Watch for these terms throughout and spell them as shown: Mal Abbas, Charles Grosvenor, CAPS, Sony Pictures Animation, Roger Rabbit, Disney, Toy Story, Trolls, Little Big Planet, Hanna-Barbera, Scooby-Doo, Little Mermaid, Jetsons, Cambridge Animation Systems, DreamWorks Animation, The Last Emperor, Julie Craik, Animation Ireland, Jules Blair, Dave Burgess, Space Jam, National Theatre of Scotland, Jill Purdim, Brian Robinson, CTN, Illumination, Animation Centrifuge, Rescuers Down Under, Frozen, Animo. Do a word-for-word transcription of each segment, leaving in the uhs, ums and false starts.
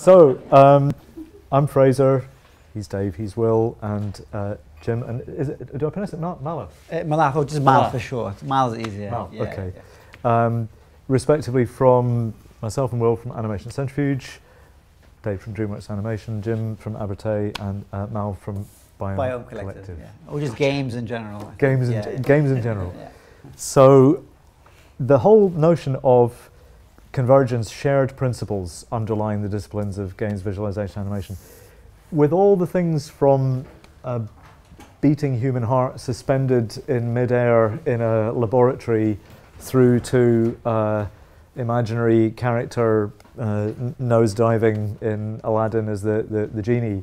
So um, I'm Fraser, he's Dave, he's Will, and uh, Jim, and is it, do I pronounce it not Mala? Uh, Mala, or just Mal for short. Mal's easier. Mal, yeah, okay. Yeah. Um, respectively from myself and Will from Animation Centrifuge, Dave from DreamWorks Animation, Jim from Abertay, and uh, Mal from Biome, Biome Collective. Collective. Yeah. Or just games in general. Games in, yeah. games in general. Yeah. So the whole notion of convergence, shared principles underlying the disciplines of games, visualization, animation, with all the things from a beating human heart suspended in midair in a laboratory through to uh, imaginary character uh, nose diving in Aladdin as the, the, the genie.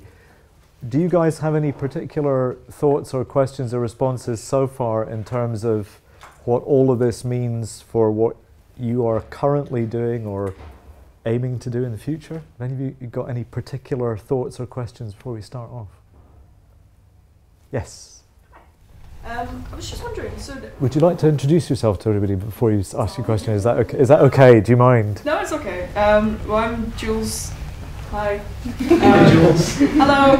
Do you guys have any particular thoughts or questions or responses so far in terms of what all of this means for what you are currently doing or aiming to do in the future? Have any of you got any particular thoughts or questions before we start off? Yes. Um, I was just wondering. So would you like to introduce yourself to everybody before you ask your question? Is that okay? Is that okay? Do you mind? No, it's okay. Um, well, I'm Jules. Hi. Um, Jules. Hello.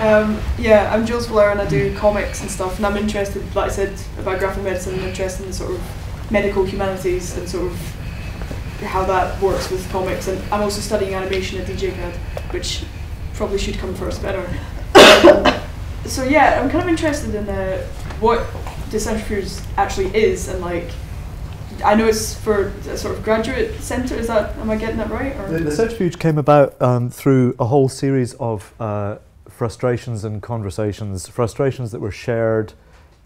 Um, yeah, I'm Jules Blair, and I do comics and stuff. And I'm interested, like I said, about graphic medicine. I'm interested in the sort of medical humanities and sort of how that works with comics. And I'm also studying animation at D J CAD, which probably should come first better. Um, So yeah, I'm kind of interested in uh, what Centrifuge actually is, and like, I know it's for a sort of graduate centre. Is that, am I getting that right? Or? The Centrifuge came about um, through a whole series of uh, frustrations and conversations, frustrations that were shared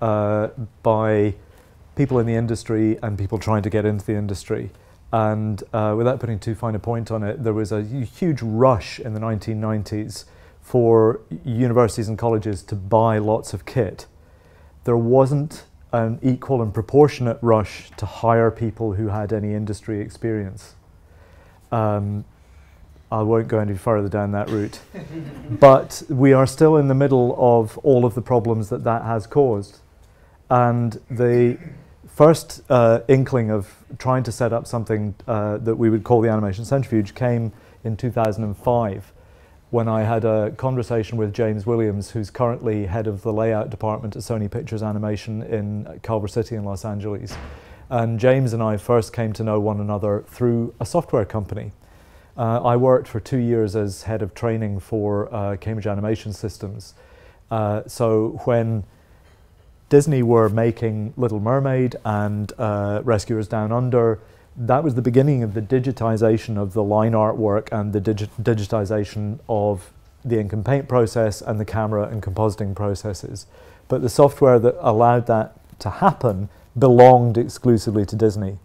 uh, by people in the industry and people trying to get into the industry. And uh, without putting too fine a point on it, there was a huge rush in the nineteen nineties for universities and colleges to buy lots of kit. There wasn't an equal and proportionate rush to hire people who had any industry experience. Um, I won't go any further down that route. But we are still in the middle of all of the problems that that has caused. And the first uh, inkling of trying to set up something uh, that we would call the Animation Centrifuge came in two thousand five. When I had a conversation with James Williams, who's currently head of the layout department at Sony Pictures Animation in Culver City in Los Angeles. And James and I first came to know one another through a software company. Uh, I worked for two years as head of training for uh, Cambridge Animation Systems. Uh, so when Disney were making Little Mermaid and uh, Rescuers Down Under, that was the beginning of the digitization of the line artwork and the digi digitization of the ink and paint process and the camera and compositing processes. But the software that allowed that to happen belonged exclusively to Disney.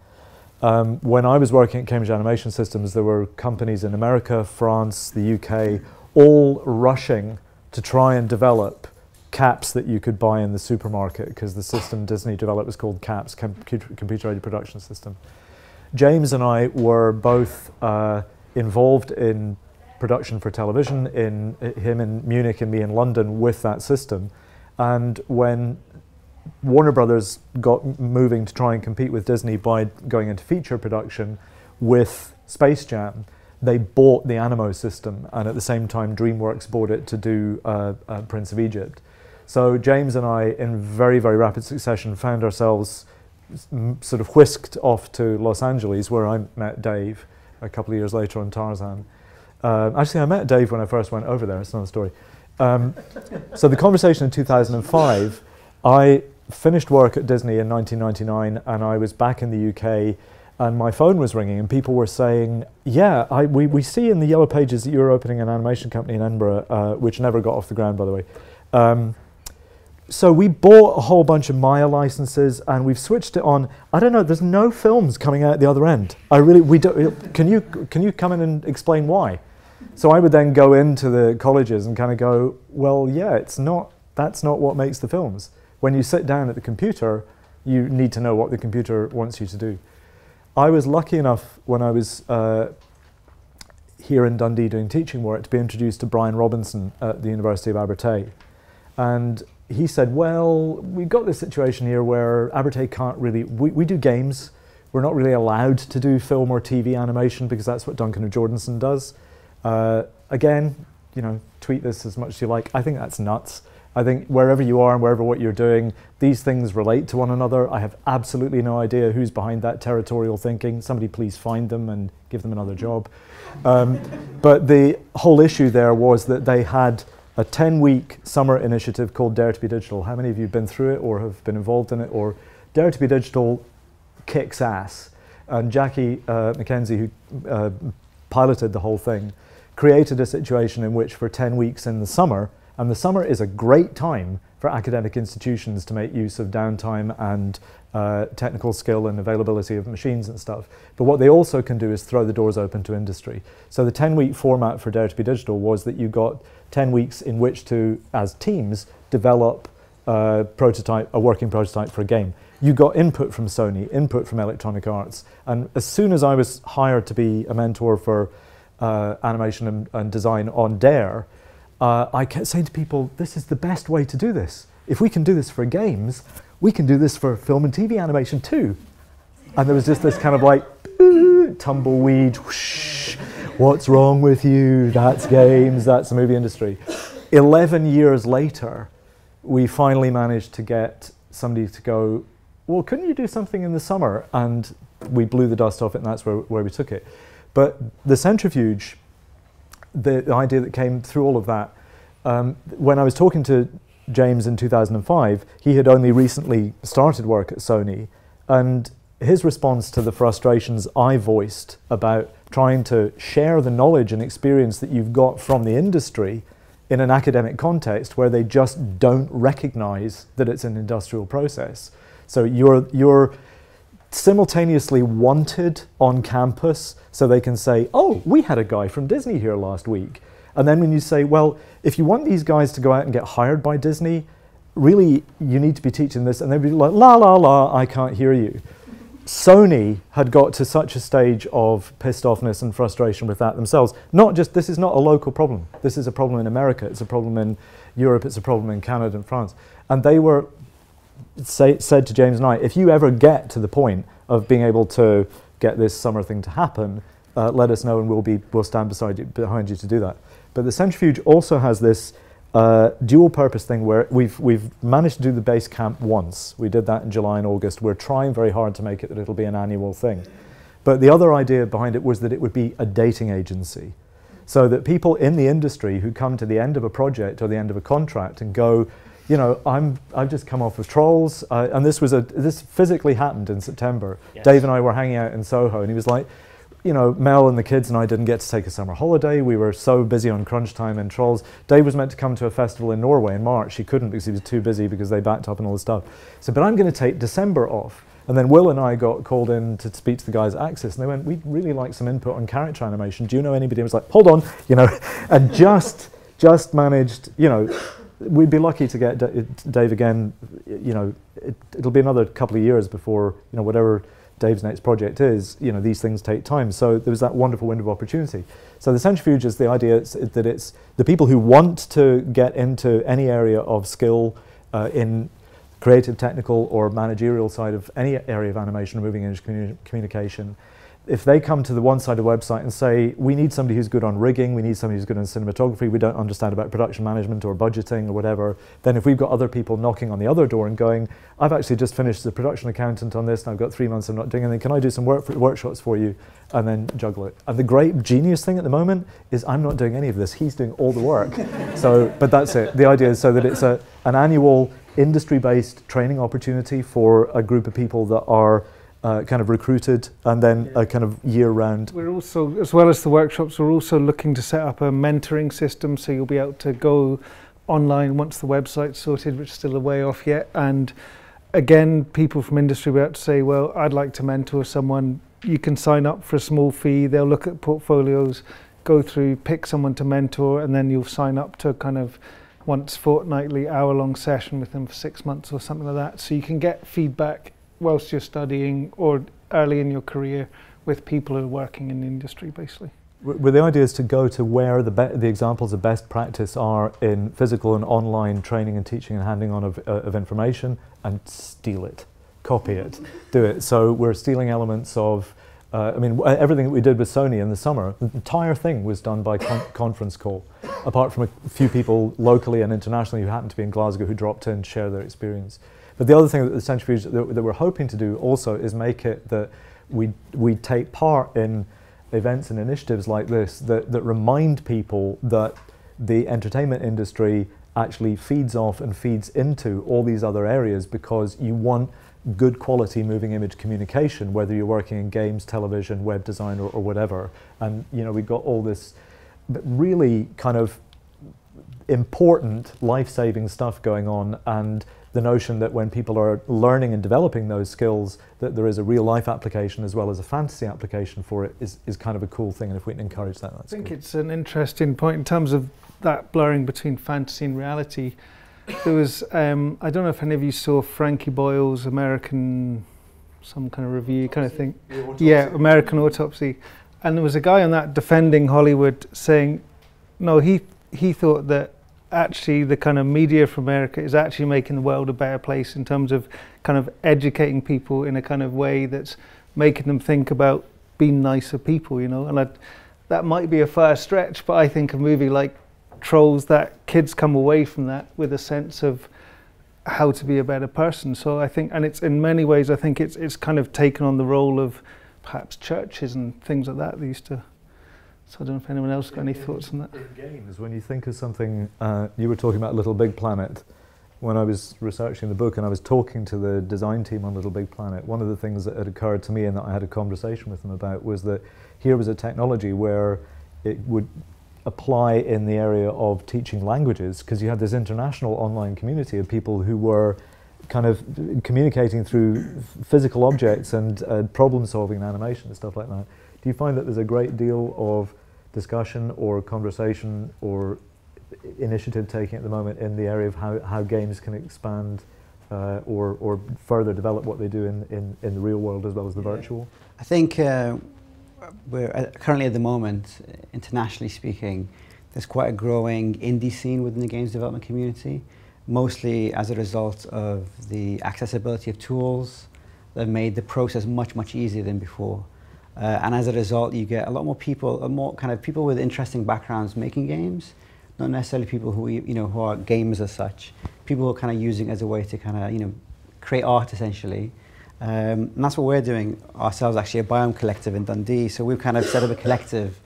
Um, when I was working at Cambridge Animation Systems, there were companies in America, France, the U K, all rushing to try and develop CAPS that you could buy in the supermarket, because the system Disney developed was called CAPS, Com Computer Aided Production System. James and I were both uh, involved in production for television, in uh, him in Munich and me in London with that system. And when Warner Brothers got moving to try and compete with Disney by going into feature production with Space Jam, they bought the Animo system, and at the same time DreamWorks bought it to do uh, uh, Prince of Egypt. So James and I, in very, very rapid succession, found ourselves sort of whisked off to Los Angeles, where I met Dave a couple of years later on Tarzan. Um, actually, I met Dave when I first went over there. It's another story. Um, so the conversation in two thousand five, I finished work at Disney in nineteen ninety-nine, and I was back in the U K, and my phone was ringing, and people were saying, yeah, I, we, we see in the yellow pages that you're opening an animation company in Edinburgh, uh, which never got off the ground, by the way. Um, So we bought a whole bunch of Maya licenses, and we've switched it on. I don't know. There's no films coming out the other end. I really, we don't. Can you can you come in and explain why? So I would then go into the colleges and kind of go, well, yeah, it's not. That's not what makes the films. When you sit down at the computer, you need to know what the computer wants you to do. I was lucky enough when I was uh, here in Dundee doing teaching work to be introduced to Brian Robinson at the University of Abertay, and he said, well, we've got this situation here where Abertay can't really, we, we do games, we're not really allowed to do film or T V animation because that's what Duncan and Jordanson does. Uh, again, you know, tweet this as much as you like. I think that's nuts. I think wherever you are and wherever what you're doing, these things relate to one another. I have absolutely no idea who's behind that territorial thinking. Somebody please find them and give them another job. Um, but the whole issue there was that they had a ten-week summer initiative called Dare to be Digital. How many of you have been through it or have been involved in it? Or Dare to be Digital kicks ass. And Jackie uh, McKenzie, who uh, piloted the whole thing, created a situation in which for ten weeks in the summer, and the summer is a great time for academic institutions to make use of downtime and uh, technical skill and availability of machines and stuff. But what they also can do is throw the doors open to industry. So the ten-week format for Dare to be Digital was that you got ten weeks in which to, as teams, develop a prototype, a working prototype for a game. You got input from Sony, input from Electronic Arts. And as soon as I was hired to be a mentor for uh, animation and, and design on Dare, Uh, I kept saying to people, this is the best way to do this. If we can do this for games, we can do this for film and T V animation too. And there was just this kind of like, tumbleweed, whoosh, what's wrong with you? That's games, that's the movie industry. Eleven years later, we finally managed to get somebody to go, well, couldn't you do something in the summer? And we blew the dust off it, and that's where, where we took it. But the centrifuge, The, the idea that came through all of that, um, when I was talking to James in two thousand five, he had only recently started work at Sony, and his response to the frustrations I voiced about trying to share the knowledge and experience that you've got from the industry in an academic context where they just don't recognize that it's an industrial process. So you're, you're simultaneously wanted on campus, so they can say, oh, we had a guy from Disney here last week. And then when you say, well, if you want these guys to go out and get hired by Disney, really, you need to be teaching this. And they'd be like, la, la, la, I can't hear you. Sony had got to such a stage of pissed offness and frustration with that themselves. Not just, this is not a local problem. This is a problem in America. It's a problem in Europe. It's a problem in Canada and France. And they were say, said to James and I, if you ever get to the point of being able to get this summer thing to happen, uh, let us know and we'll be we'll stand beside you, behind you to do that. But the centrifuge also has this uh, dual purpose thing where we've we've managed to do the base camp once. We did that in July and August. We're trying very hard to make it that it'll be an annual thing. But the other idea behind it was that it would be a dating agency, so that people in the industry who come to the end of a project or the end of a contract and go, you know, I'm, I've just come off of Trolls, uh, and this was a, this physically happened in September. Yes. Dave and I were hanging out in Soho, and he was like, you know, Mel and the kids and I didn't get to take a summer holiday. We were so busy on crunch time and Trolls. Dave was meant to come to a festival in Norway in March. He couldn't because he was too busy because they backed up and all this stuff. So, but I'm going to take December off. And then Will and I got called in to speak to the guys at Axis, and they went, we'd really like some input on character animation. Do you know anybody? And I was like, hold on, you know, and just, just managed, you know, we'd be lucky to get D Dave again. You know, it, it'll be another couple of years before, you know, whatever Dave's next project is. You know, these things take time. So there was that wonderful window of opportunity. So the centrifuge is the idea it's, it, that it's the people who want to get into any area of skill uh, in creative, technical, or managerial side of any area of animation or moving image communi communication. If they come to the one side of the website and say, we need somebody who's good on rigging, we need somebody who's good on cinematography, we don't understand about production management or budgeting or whatever, then if we've got other people knocking on the other door and going, I've actually just finished as a production accountant on this and I've got three months of not doing anything, can I do some work for, workshops for you? And then juggle it. And the great genius thing at the moment is I'm not doing any of this, he's doing all the work. So, but that's it. The idea is so that it's a, an annual industry-based training opportunity for a group of people that are Uh, kind of recruited, and then a uh, kind of year-round. We're also, as well as the workshops, we're also looking to set up a mentoring system, so you'll be able to go online once the website's sorted, which is still a way off yet. And again, people from industry will be able to say, well, I'd like to mentor someone. You can sign up for a small fee. They'll look at portfolios, go through, pick someone to mentor, and then you'll sign up to kind of once fortnightly, hour-long session with them for six months or something like that. So you can get feedback whilst you're studying or early in your career with people who are working in the industry, basically. Well, the idea is to go to where the, be the examples of best practice are in physical and online training and teaching and handing on of, uh, of information, and steal it, copy it, do it. So we're stealing elements of Uh, I mean, everything that we did with Sony in the summer, the entire thing was done by con conference call, apart from a few people locally and internationally who happened to be in Glasgow who dropped in and shared their experience. But the other thing that the Centrifuge that, that we're hoping to do also is make it that we, we take part in events and initiatives like this that, that remind people that the entertainment industry actually feeds off and feeds into all these other areas, because you want good quality moving image communication, whether you're working in games, television, web design, or, or whatever. And you know, we've got all this really kind of important life-saving stuff going on, and the notion that when people are learning and developing those skills, that there is a real-life application as well as a fantasy application for it is, is kind of a cool thing, and if we can encourage that, that's I think good. It's an interesting point in terms of that blurring between fantasy and reality. There was, um, I don't know if any of you saw Frankie Boyle's American, some kind of review autopsy. kind of thing. Autopsy. Yeah, American Autopsy. And there was a guy on that defending Hollywood, saying, no, he, he thought that actually the kind of media from America is actually making the world a better place in terms of kind of educating people in a kind of way that's making them think about being nicer people, you know. And I'd, that might be a fair stretch, but I think a movie like Trolls, that kids come away from that with a sense of how to be a better person. So I think, and it's in many ways, I think it's it's kind of taken on the role of perhaps churches and things like that. They used to. So I don't know if anyone else got any thoughts on that. In games, when you think of something, uh, you were talking about Little Big Planet. When I was researching the book and I was talking to the design team on Little Big Planet, one of the things that had occurred to me and that I had a conversation with them about was that here was a technology where it would apply in the area of teaching languages, because you had this international online community of people who were kind of communicating through physical objects and uh, problem solving and animation and stuff like that. Do you find that there's a great deal of discussion or conversation or initiative taking at the moment in the area of how, how games can expand uh, or, or further develop what they do in, in, in the real world as well as the yeah. virtual? I think uh, we're currently at the moment, internationally speaking, there's quite a growing indie scene within the games development community, mostly as a result of the accessibility of tools that have made the process much, much easier than before. Uh, and as a result, you get a lot more people, more kind of people with interesting backgrounds making games, not necessarily people who, you know, who are gamers as such. People who are kind of using it as a way to kind of, you know, create art essentially. Um, and that's what we're doing ourselves, actually, a Biome Collective in Dundee. So we've kind of set up a collective.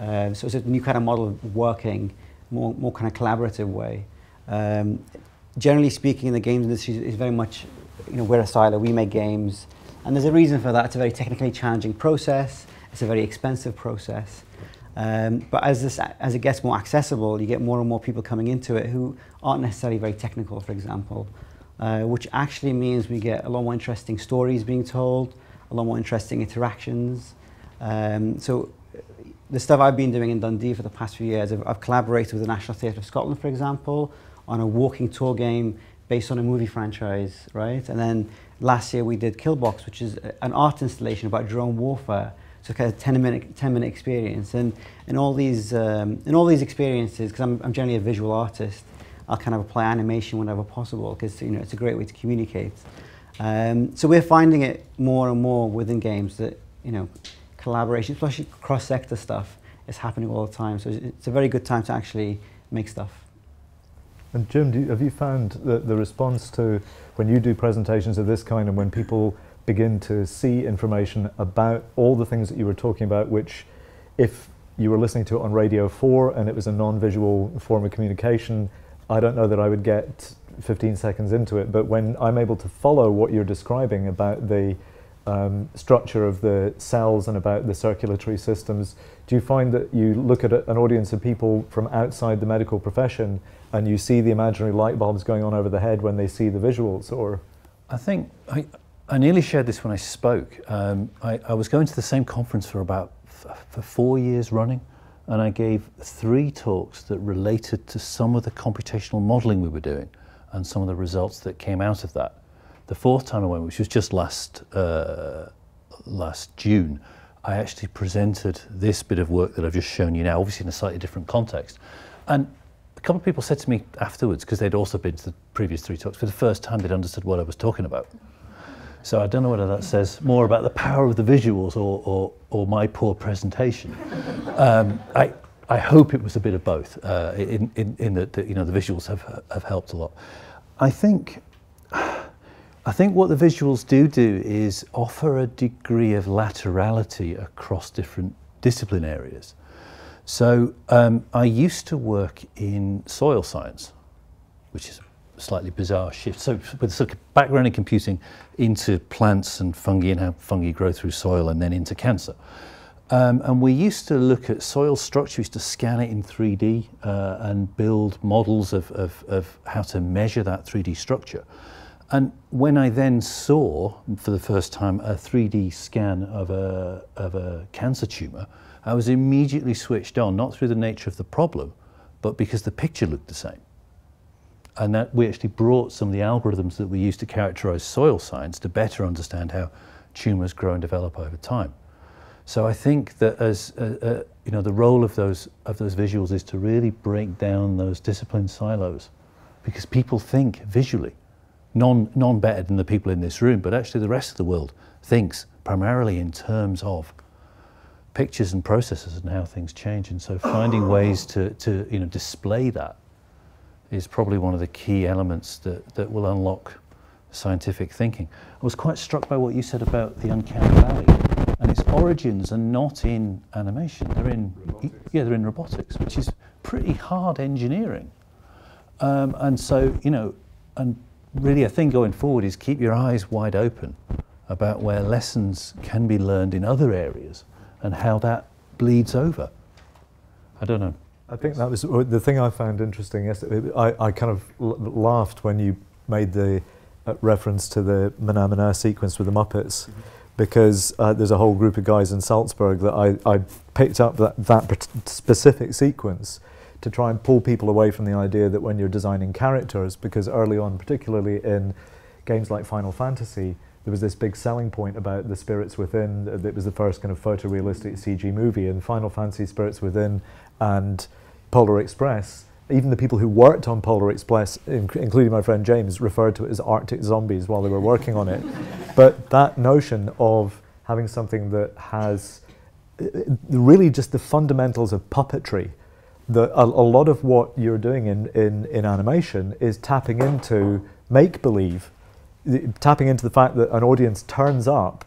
Um, so it's a new kind of model of working, more, more kind of collaborative way. Um, generally speaking, in the games industry is very much, you know, we're a silo, we make games. And there's a reason for that. It's a very technically challenging process. It's a very expensive process. Um, but as, this, as it gets more accessible, you get more and more people coming into it who aren't necessarily very technical, for example, uh, which actually means we get a lot more interesting stories being told, a lot more interesting interactions. Um, so the stuff I've been doing in Dundee for the past few years, I've, I've collaborated with the National Theatre of Scotland, for example, on a walking tour game based on a movie franchise, right? And then last year we did Killbox, which is an art installation about drone warfare. So kind of ten minute experience, and in all these um, in all these experiences, because I'm, I'm generally a visual artist, I'll kind of apply animation whenever possible, because you know it's a great way to communicate. Um, so we're finding it more and more within games that you know collaboration, especially cross-sector stuff, is happening all the time. So it's a very good time to actually make stuff. And Jim, do you, have you found that the response to when you do presentations of this kind and when people begin to see information about all the things that you were talking about, which if you were listening to it on Radio four and it was a non-visual form of communication, I don't know that I would get fifteen seconds into it, but when I'm able to follow what you're describing about the um, structure of the cells and about the circulatory systems, do you find that you look at a, an audience of people from outside the medical profession and you see the imaginary light bulbs going on over the head when they see the visuals? Or I think I, I nearly shared this when I spoke. Um, I, I was going to the same conference for about f for four years running, and I gave three talks that related to some of the computational modelling we were doing and some of the results that came out of that. The fourth time I went, which was just last, uh, last June, I actually presented this bit of work that I've just shown you now, obviously in a slightly different context. And a couple of people said to me afterwards, because they'd also been to the previous three talks, for the first time they'd understood what I was talking about. So I don't know whether that says more about the power of the visuals or, or, or my poor presentation. Um, I, I hope it was a bit of both, uh, in, in, in that, you know, the visuals have, have helped a lot. I think, I think what the visuals do do is offer a degree of laterality across different discipline areas. So um, I used to work in soil science, which is a slightly bizarre shift. So with sort of background in computing into plants and fungi and how fungi grow through soil and then into cancer. Um, and we used to look at soil structure, we used to scan it in three D uh, and build models of, of, of how to measure that three D structure. And when I then saw, for the first time, a three D scan of a, of a cancer tumour, I was immediately switched on, not through the nature of the problem, but because the picture looked the same. And that we actually brought some of the algorithms that we used to characterise soil science to better understand how tumours grow and develop over time. So I think that as uh, uh, you know, the role of those of those visuals is to really break down those discipline silos, because people think visually. None, none better than the people in this room, but actually the rest of the world thinks primarily in terms of pictures and processes and how things change. And so finding ways to, to you know, display that is probably one of the key elements that, that will unlock scientific thinking. I was quite struck by what you said about the Uncanny Valley, and its origins are not in animation. They're in, robotics. Yeah, they're in robotics, which is pretty hard engineering. Um, and so, you know, and really a thing going forward is keep your eyes wide open about where lessons can be learned in other areas and how that bleeds over. I don't know. I think that was the thing I found interesting yesterday. I, I kind of laughed when you made the uh, reference to the Mana Mana sequence with the Muppets, mm-hmm. because uh, there's a whole group of guys in Salzburg that I, I picked up that, that specific sequence to try and pull people away from the idea that when you're designing characters, because early on, particularly in games like Final Fantasy, there was this big selling point about the spirits within. It was the first kind of photorealistic C G movie, and Final Fantasy Spirits Within and Polar Express, even the people who worked on Polar Express, inc including my friend James, referred to it as Arctic zombies while they were working on it. But that notion of having something that has really just the fundamentals of puppetry, that a, a lot of what you're doing in, in, in animation is tapping into make-believe, tapping into the fact that an audience turns up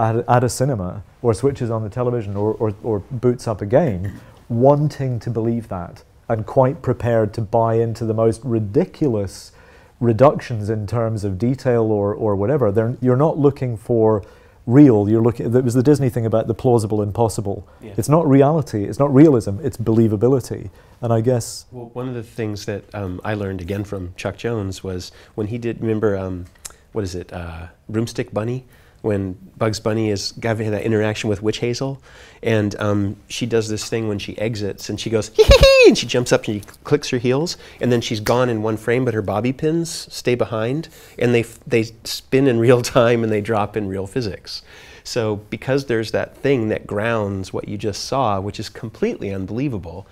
at a, at a cinema or switches on the television or, or, or boots up a game wanting to believe that and quite prepared to buy into the most ridiculous reductions in terms of detail or, or whatever. They're, you're not looking for real, you're looking, that was the Disney thing about the plausible impossible. Yeah. It's not reality, it's not realism, it's believability. And I guess... Well, one of the things that um, I learned again from Chuck Jones was when he did, remember, um, what is it, uh, Broomstick Bunny? When Bugs Bunny is having that interaction with Witch Hazel, and um, she does this thing when she exits, and she goes, hee hee hee, and she jumps up and she clicks her heels, and then she's gone in one frame, but her bobby pins stay behind, and they, f they spin in real time and they drop in real physics. So because there's that thing that grounds what you just saw, which is completely unbelievable,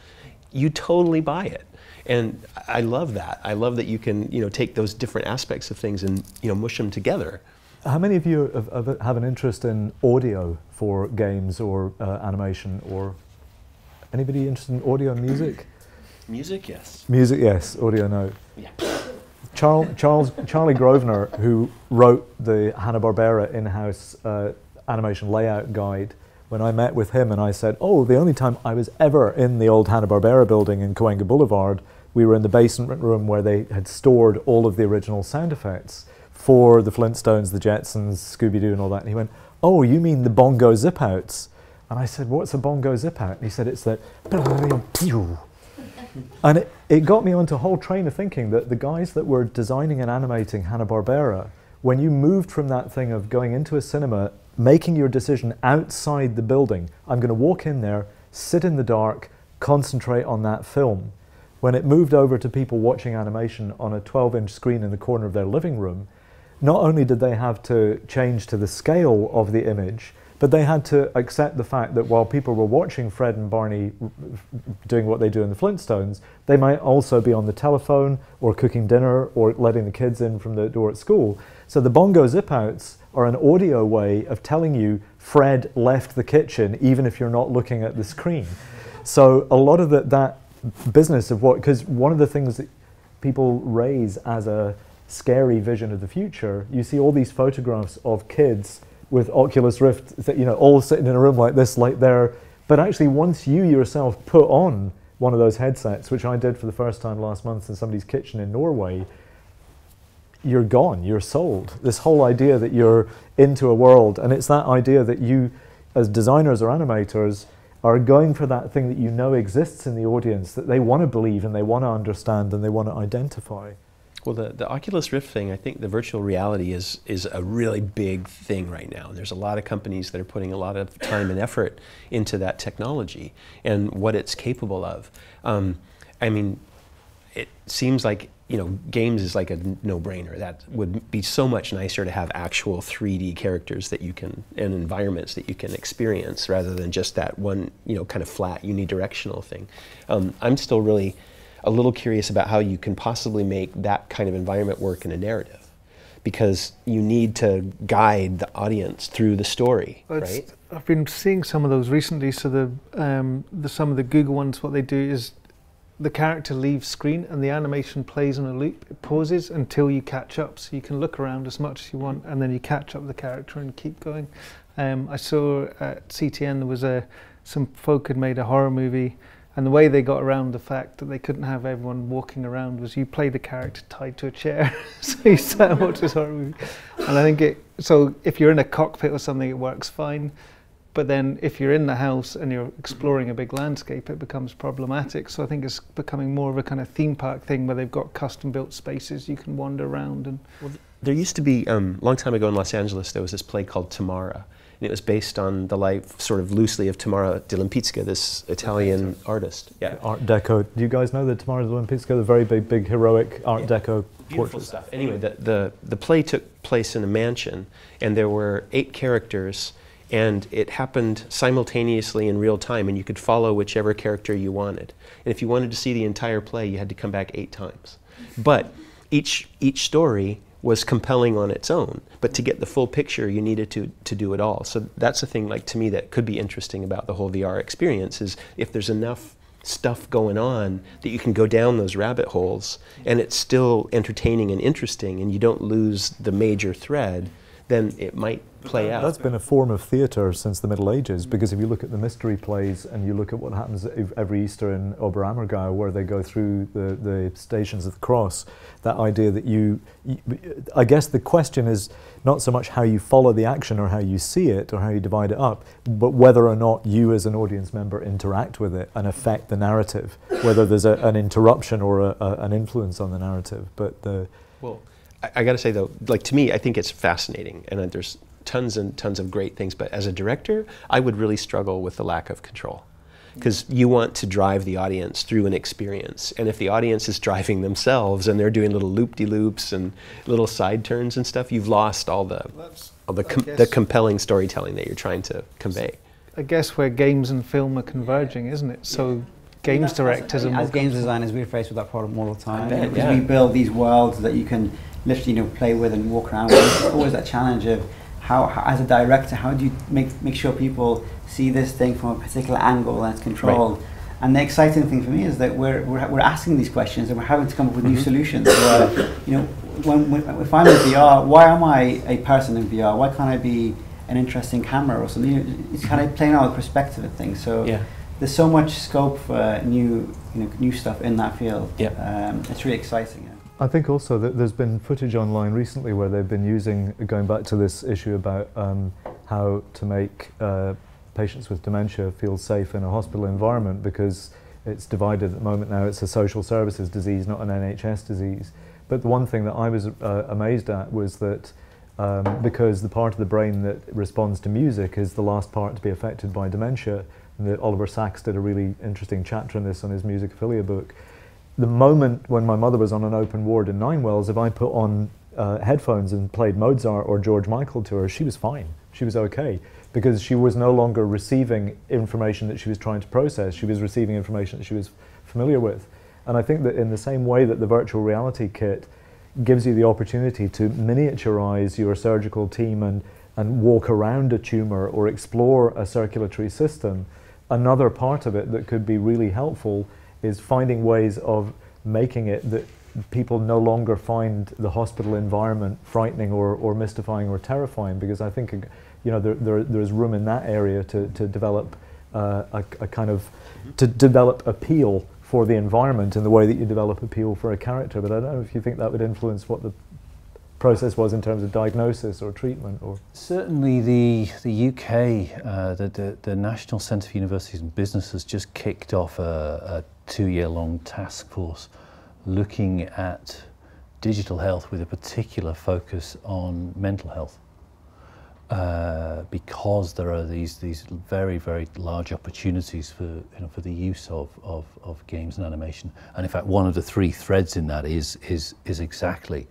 you totally buy it. And I love that. I love that you can, you know, take those different aspects of things and, you know, mush them together. How many of you have, have, have an interest in audio for games or uh, animation, or anybody interested in audio and music? Music, yes. Music, yes. Audio, no. Yeah. Charles, Charles, Charlie Grosvenor, who wrote the Hanna-Barbera in-house uh, animation layout guide, when I met with him and I said, oh, the only time I was ever in the old Hanna-Barbera building in Coenga Boulevard, we were in the basement room where they had stored all of the original sound effects for the Flintstones, the Jetsons, Scooby-Doo and all that. And he went, oh, you mean the bongo zip-outs? And I said, what's a bongo zip-out? And he said, it's that... And it, it got me onto a whole train of thinking that the guys that were designing and animating Hanna-Barbera, when you moved from that thing of going into a cinema, making your decision outside the building, I'm going to walk in there, sit in the dark, concentrate on that film. When it moved over to people watching animation on a twelve inch screen in the corner of their living room, not only did they have to change to the scale of the image, But they had to accept the fact that while people were watching Fred and Barney doing what they do in the Flintstones, they might also be on the telephone or cooking dinner or letting the kids in from the door at school. So the bongo zip-outs are an audio way of telling you Fred left the kitchen, even if you're not looking at the screen. So a lot of the, that business of what, because one of the things that people raise as a scary vision of the future, you see all these photographs of kids with Oculus Rift, you know, all sitting in a room like this, like there. But actually, once you yourself put on one of those headsets, which I did for the first time last month in somebody's kitchen in Norway, you're gone, you're sold. This whole idea that you're into a world, and it's that idea that you, as designers or animators, are going for that thing that you know exists in the audience, that they want to believe and they want to understand and they want to identify. Well, the, the Oculus Rift thing, I think the virtual reality is, is a really big thing right now. And there's a lot of companies that are putting a lot of time and effort into that technology and what it's capable of. Um, I mean, it seems like, you know, games is like a no-brainer. That would be so much nicer to have actual three D characters that you can, and environments that you can experience rather than just that one, you know, kind of flat unidirectional thing. Um, I'm still really a little curious about how you can possibly make that kind of environment work in a narrative, because you need to guide the audience through the story, well, right? I've been seeing some of those recently. So the, um, the some of the Google ones, what they do is the character leaves screen and the animation plays on a loop. It pauses until you catch up, so you can look around as much as you want and then you catch up with the character and keep going. Um, I saw at C T N there was a, some folk had made a horror movie, and the way they got around the fact that they couldn't have everyone walking around was you played the character tied to a chair. So you sat and watched this horror movie. And I think it, so if you're in a cockpit or something, it works fine. But then if you're in the house and you're exploring a big landscape, it becomes problematic. So I think it's becoming more of a kind of theme park thing where they've got custom built spaces you can wander around. And well, there used to be, um, a long time ago in Los Angeles, there was this play called Tamara. And it was based on the life, sort of loosely, of Tamara de Lempicka, this Italian artist. Yeah. Art Deco. Do you guys know that Tamara de Lempicka, the very big, big heroic Art yeah. Deco beautiful portrait? Stuff. Anyway, the, the, the play took place in a mansion, and there were eight characters, and it happened simultaneously in real time, and you could follow whichever character you wanted. And if you wanted to see the entire play, you had to come back eight times. But each, each story was compelling on its own, but to get the full picture you needed to to do it all. So that's the thing, like, to me, that could be interesting about the whole V R experience is if there's enough stuff going on that you can go down those rabbit holes and it's still entertaining and interesting and you don't lose the major thread, then it might play out. That's been a form of theater since the Middle Ages, because if you look at the mystery plays and you look at what happens every Easter in Oberammergau, where they go through the, the Stations of the Cross, that idea that you, you, I guess the question is not so much how you follow the action or how you see it or how you divide it up, but whether or not you as an audience member interact with it and affect the narrative, whether there's a, an interruption or a, a, an influence on the narrative. But the... Well, I, I gotta say though, like, to me, I think it's fascinating, and uh, there's tons and tons of great things, but as a director, I would really struggle with the lack of control, because you want to drive the audience through an experience, and if the audience is driving themselves and they're doing little loop-de-loops and little side turns and stuff, you've lost all the, all the, com the compelling storytelling that you're trying to convey. I guess where games and film are converging, isn't it? So. Yeah. Games directors, and as games designers, we're faced with that problem all the time. Bet, because yeah. we build these worlds that you can literally, you know, play with and walk around with. It's always that challenge of how, how, as a director, how do you make make sure people see this thing from a particular angle that's controlled? Right. And the exciting thing for me is that we're we're, we're asking these questions and we're having to come up with mm-hmm. new solutions. Where, you know, when, when if I'm in V R, why am I a person in V R? Why can't I be an interesting camera or something? It's kind of playing out the perspective of things. So. Yeah. There's so much scope for new, you know, new stuff in that field. Yep. Um, it's really exciting. Yeah. I think also that there's been footage online recently where they've been using, going back to this issue about um, how to make uh, patients with dementia feel safe in a hospital environment, because it's divided at the moment now. It's a social services disease, not an N H S disease. But the one thing that I was uh, amazed at was that um, because the part of the brain that responds to music is the last part to be affected by dementia, that Oliver Sacks did a really interesting chapter on this on his musicophilia book. The moment when my mother was on an open ward in Ninewells, if I put on uh, headphones and played Mozart or George Michael to her, she was fine. She was okay. because she was no longer receiving information that she was trying to process. She was receiving information that she was familiar with. And I think that in the same way that the virtual reality kit gives you the opportunity to miniaturize your surgical team and, and walk around a tumor or explore a circulatory system, another part of it that could be really helpful is finding ways of making it that people no longer find the hospital environment frightening or, or mystifying or terrifying, because I think you know there, there, there's room in that area to, to develop uh, a, a kind of, to develop appeal for the environment in the way that you develop appeal for a character. But I don't know if you think that would influence what the process was in terms of diagnosis or treatment or... Certainly the, the U K, uh, the, the, the National Centre for Universities and Business has just kicked off a, a two-year-long task force looking at digital health with a particular focus on mental health. Uh, because there are these these very very large opportunities for you know for the use of, of of games and animation, and in fact one of the three threads in that is is is exactly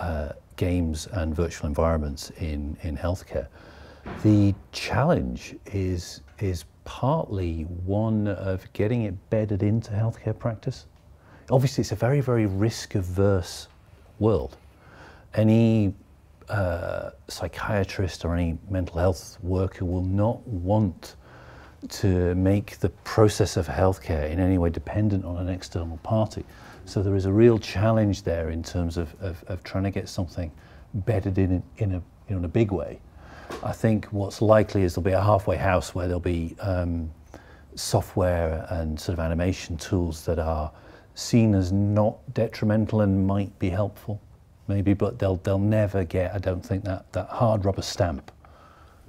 uh, games and virtual environments in in healthcare. The challenge is is partly one of getting it bedded into healthcare practice. Obviously, it's a very very risk averse world. Any Uh, psychiatrist or any mental health worker will not want to make the process of healthcare in any way dependent on an external party. So there is a real challenge there in terms of, of, of trying to get something bedded in in a, you know, in a big way. I think what's likely is there'll be a halfway house where there'll be um, software and sort of animation tools that are seen as not detrimental and might be helpful. Maybe, but they'll they'll never get, I don't think, that that hard rubber stamp.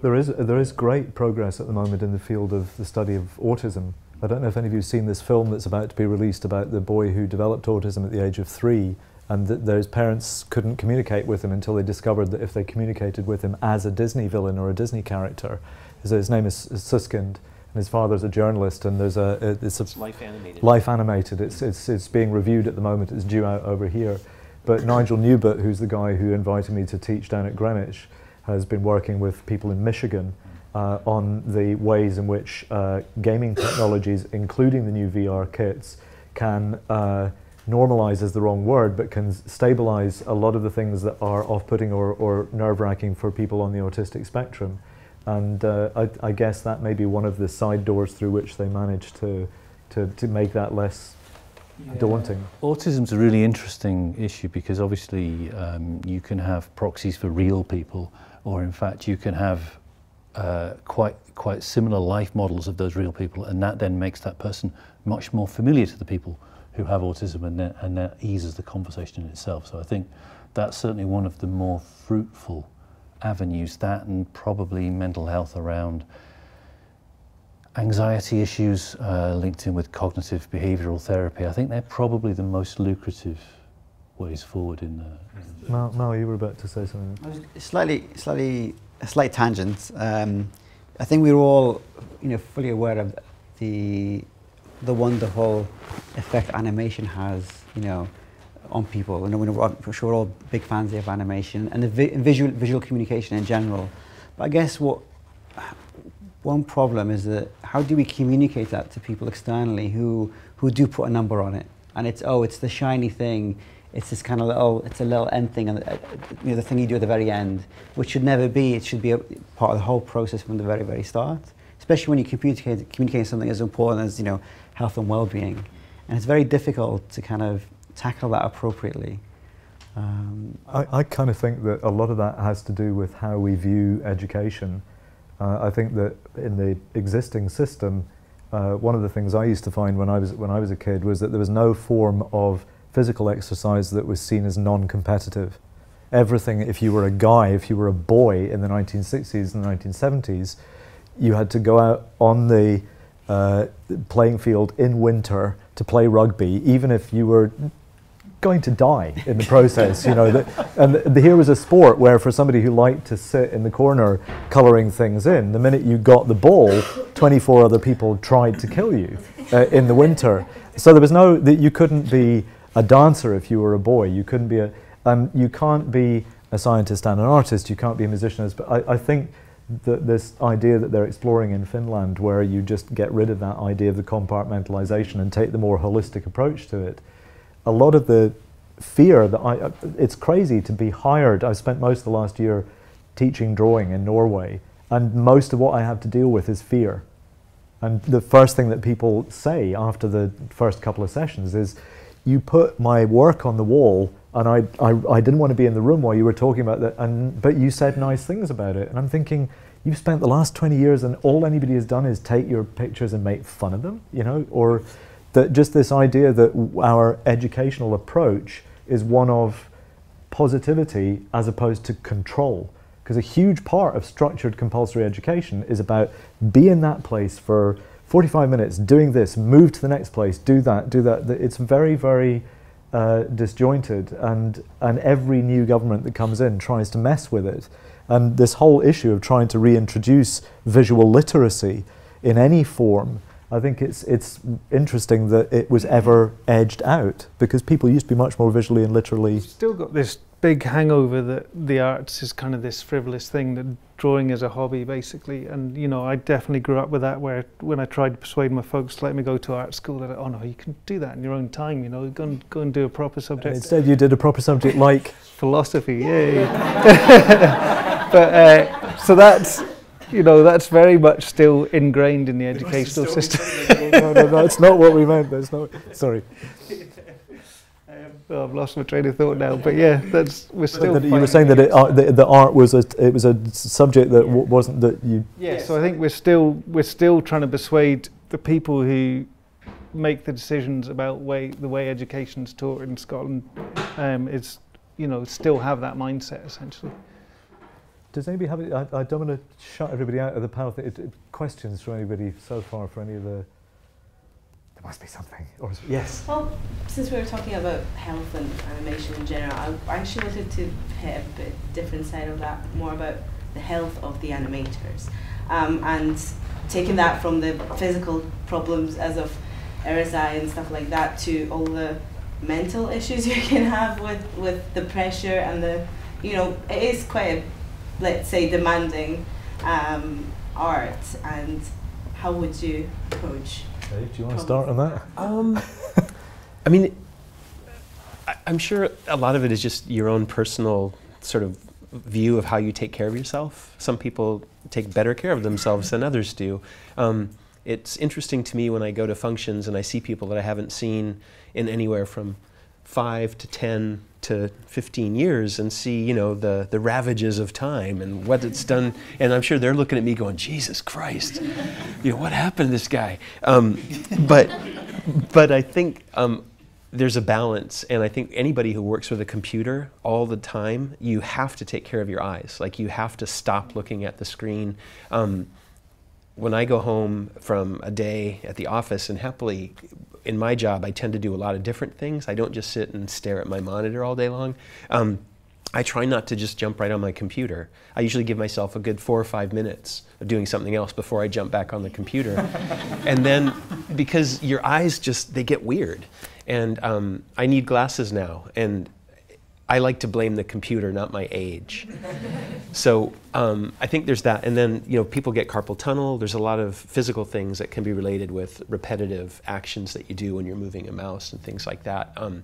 There is there is great progress at the moment in the field of the study of autism. I don't know if any of you've seen this film that's about to be released about the boy who developed autism at the age of three, and that those parents couldn't communicate with him until they discovered that if they communicated with him as a Disney villain or a Disney character, so his name is Suskind, and his father's a journalist, and there's a, a it's a it's life animated. Life animated. It's it's it's being reviewed at the moment. It's due out over here. But Nigel Newbert, who's the guy who invited me to teach down at Greenwich, has been working with people in Michigan uh, on the ways in which uh, gaming technologies, including the new V R kits, can uh, normalize is the wrong word, but can stabilize a lot of the things that are off-putting or, or nerve-wracking for people on the autistic spectrum. And uh, I, I guess that may be one of the side doors through which they manage to, to, to make that less... Yeah. daunting. Autism's a really interesting issue because obviously um, you can have proxies for real people, or in fact you can have uh, quite quite similar life models of those real people, and that then makes that person much more familiar to the people who have autism, and that, and that eases the conversation in itself. So I think that's certainly one of the more fruitful avenues, that and probably mental health around anxiety issues uh, linked in with cognitive behavioural therapy. I think they're probably the most lucrative ways forward in the... Mal, Mal, you were about to say something. Slightly, slightly, a slight tangent. Um, I think we're all, you know, fully aware of the the wonderful effect animation has, you know, on people. And we're sure we're all big fans of animation and the vi visual visual communication in general. But I guess what one problem is that how do we communicate that to people externally who who do put a number on it? And it's, oh, it's the shiny thing, it's this kind of little, it's a little end thing, and uh, you know, the thing you do at the very end, which should never be. It should be a part of the whole process from the very, very start, especially when you communicate communicating something as important as, you know, health and well-being. And it's very difficult to kind of tackle that appropriately. Um, I, I kind of think that a lot of that has to do with how we view education. Uh, I think that in the existing system, uh, one of the things I used to find when I was when I was a kid was that there was no form of physical exercise that was seen as non-competitive. Everything, if you were a guy, if you were a boy in the nineteen sixties and the nineteen seventies, you had to go out on the uh, playing field in winter to play rugby, even if you were going to die in the process, you know. The, and the, the, here was a sport where, for somebody who liked to sit in the corner colouring things in, the minute you got the ball, twenty-four other people tried to kill you uh, in the winter. So there was no that you couldn't be a dancer if you were a boy. You couldn't be a. Um, you can't be a scientist and an artist. You can't be a musician. But I, I think the, this idea that they're exploring in Finland, where you just get rid of that idea of the compartmentalization and take the more holistic approach to it. A lot of the fear that I, uh, it's crazy to be hired. I spent most of the last year teaching drawing in Norway, and most of what I have to deal with is fear. And the first thing that people say after the first couple of sessions is, you put my work on the wall, and I, I, I didn't want to be in the room while you were talking about that, and, but you said nice things about it. And I'm thinking, you've spent the last twenty years and all anybody has done is take your pictures and make fun of them, you know? Or that just this idea that our educational approach is one of positivity as opposed to control. Because a huge part of structured compulsory education is about be in that place for forty-five minutes, doing this, move to the next place, do that, do that. It's very, very uh, disjointed, and, and every new government that comes in tries to mess with it. And this whole issue of trying to reintroduce visual literacy in any form, I think it's, it's interesting that it was ever edged out, because people used to be much more visually and literally... You've still got this big hangover that the arts is kind of this frivolous thing, that drawing is a hobby basically. And you know, I definitely grew up with that, where when I tried to persuade my folks to let me go to art school, they're like, oh no, you can do that in your own time, you know, go and, go and do a proper subject. And instead you did a proper subject like? Philosophy, yay. But, uh, so that's, you know, that's very much still ingrained in the educational system. no, no, no, it's not what we meant, that's not, sorry. Well, I've lost my train of thought now, but yeah, that's we're still. That you were saying that it, uh, the, the art was a it was a subject that w wasn't that you. Yeah, yes. So I think we're still we're still trying to persuade the people who make the decisions about way the way education's taught in Scotland. Um, it's you know still have that mindset essentially. Does anybody have any, I, I don't want to shut everybody out of the panel. It, it, questions from anybody so far for any of the. Must be something. Or yes. Well, since we were talking about health and animation in general, I actually wanted to hit a bit different side of that, more about the health of the animators, um, and taking that from the physical problems as of R S I and stuff like that to all the mental issues you can have with with the pressure and the, you know, it is quite a, let's say, demanding um, art. And how would you coach? Do you want to start on that? Um, I mean, I, I'm sure a lot of it is just your own personal sort of view of how you take care of yourself. Some people take better care of themselves than others do. Um, it's interesting to me when I go to functions and I see people that I haven't seen in anywhere from five to ten to fifteen years and see, you know, the, the ravages of time and what it's done. And I'm sure they're looking at me going, Jesus Christ, you know, what happened to this guy? Um, but, but I think um, there's a balance. And I think anybody who works with a computer all the time, you have to take care of your eyes. Like, you have to stop looking at the screen. Um, when I go home from a day at the office, and happily, in my job, I tend to do a lot of different things. I don't just sit and stare at my monitor all day long. Um, I try not to just jump right on my computer. I usually give myself a good four or five minutes of doing something else before I jump back on the computer. And then, because your eyes just, they get weird. And um, I need glasses now. And I like to blame the computer, not my age. So um, I think there's that. And then, you know, people get carpal tunnel. There's a lot of physical things that can be related with repetitive actions that you do when you're moving a mouse and things like that. Um,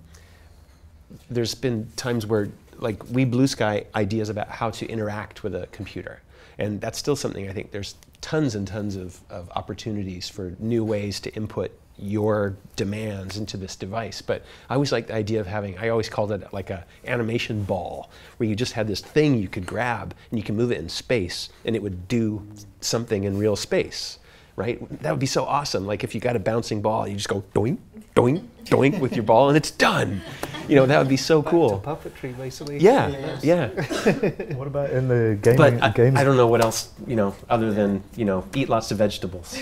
there's been times where, like, we Blue Sky ideas about how to interact with a computer. And that's still something I think there's tons and tons of, of opportunities for new ways to input your demands into this device. But I always liked the idea of having, I always called it like a animation ball, where you just had this thing you could grab and you can move it in space and it would do something in real space, right? That would be so awesome. Like, if you got a bouncing ball, you just go doink, doink, doink with your ball and it's done. You know, that would be so cool. Back to puppetry, basically. Yeah, yeah. What about in the gaming? But I, games? I don't know what else, you know, other than, you know, eat lots of vegetables.